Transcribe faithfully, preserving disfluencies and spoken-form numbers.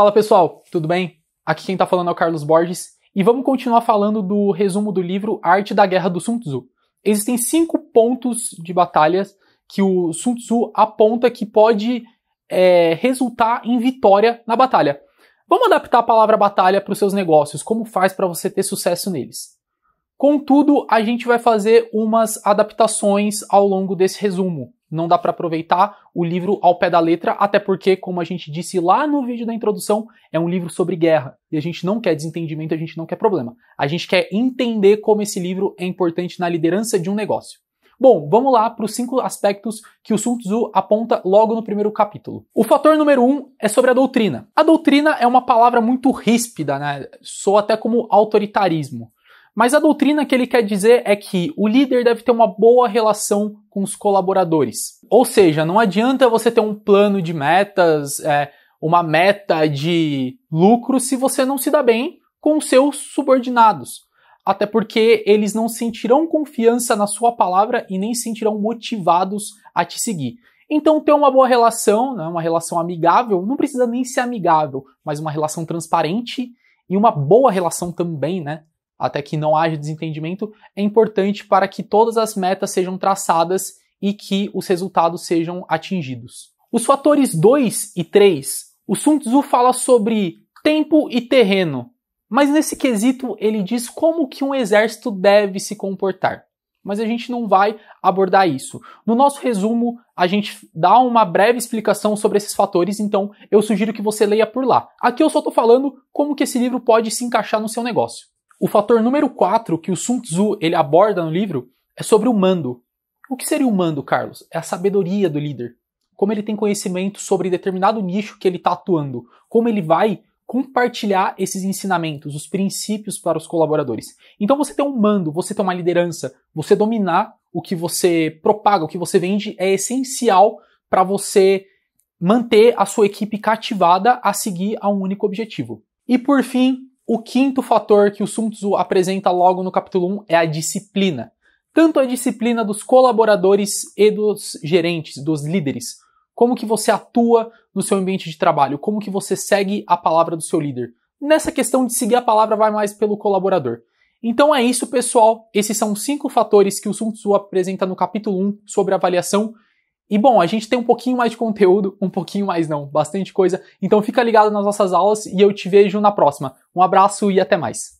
Fala pessoal, tudo bem? Aqui quem tá falando é o Carlos Borges e vamos continuar falando do resumo do livro Arte da Guerra do Sun Tzu. Existem cinco pontos de batalhas que o Sun Tzu aponta que pode é, resultar em vitória na batalha. Vamos adaptar a palavra batalha para os seus negócios, como faz para você ter sucesso neles. Contudo, a gente vai fazer umas adaptações ao longo desse resumo. Não dá para aproveitar o livro ao pé da letra, até porque, como a gente disse lá no vídeo da introdução, é um livro sobre guerra. E a gente não quer desentendimento, a gente não quer problema. A gente quer entender como esse livro é importante na liderança de um negócio. Bom, vamos lá para os cinco aspectos que o Sun Tzu aponta logo no primeiro capítulo. O fator número um é sobre a doutrina. A doutrina é uma palavra muito ríspida, né? Soa até como autoritarismo. Mas a doutrina que ele quer dizer é que o líder deve ter uma boa relação com os colaboradores. Ou seja, não adianta você ter um plano de metas, é, uma meta de lucro, se você não se dá bem com os seus subordinados. Até porque eles não sentirão confiança na sua palavra e nem sentirão motivados a te seguir. Então, ter uma boa relação, né, uma relação amigável, não precisa nem ser amigável, mas uma relação transparente e uma boa relação também, né? Até que não haja desentendimento, é importante para que todas as metas sejam traçadas e que os resultados sejam atingidos. Os fatores dois e três, o Sun Tzu fala sobre tempo e terreno, mas nesse quesito ele diz como que um exército deve se comportar. Mas a gente não vai abordar isso. No nosso resumo, a gente dá uma breve explicação sobre esses fatores, então eu sugiro que você leia por lá. Aqui eu só estou falando como que esse livro pode se encaixar no seu negócio. O fator número quatro que o Sun Tzu ele aborda no livro é sobre o mando. O que seria o mando, Carlos? É a sabedoria do líder. Como ele tem conhecimento sobre determinado nicho que ele está atuando. Como ele vai compartilhar esses ensinamentos, os princípios para os colaboradores. Então você ter um mando, você ter uma liderança, você dominar o que você propaga, o que você vende, é essencial para você manter a sua equipe cativada a seguir a um único objetivo. E por fim, o quinto fator que o Sun Tzu apresenta logo no capítulo um é a disciplina. Tanto a disciplina dos colaboradores e dos gerentes, dos líderes. Como que você atua no seu ambiente de trabalho? Como que você segue a palavra do seu líder? Nessa questão de seguir a palavra vai mais pelo colaborador. Então é isso, pessoal. Esses são cinco fatores que o Sun Tzu apresenta no capítulo um sobre avaliação. E bom, a gente tem um pouquinho mais de conteúdo, um pouquinho mais não, bastante coisa. Então fica ligado nas nossas aulas e eu te vejo na próxima. Um abraço e até mais.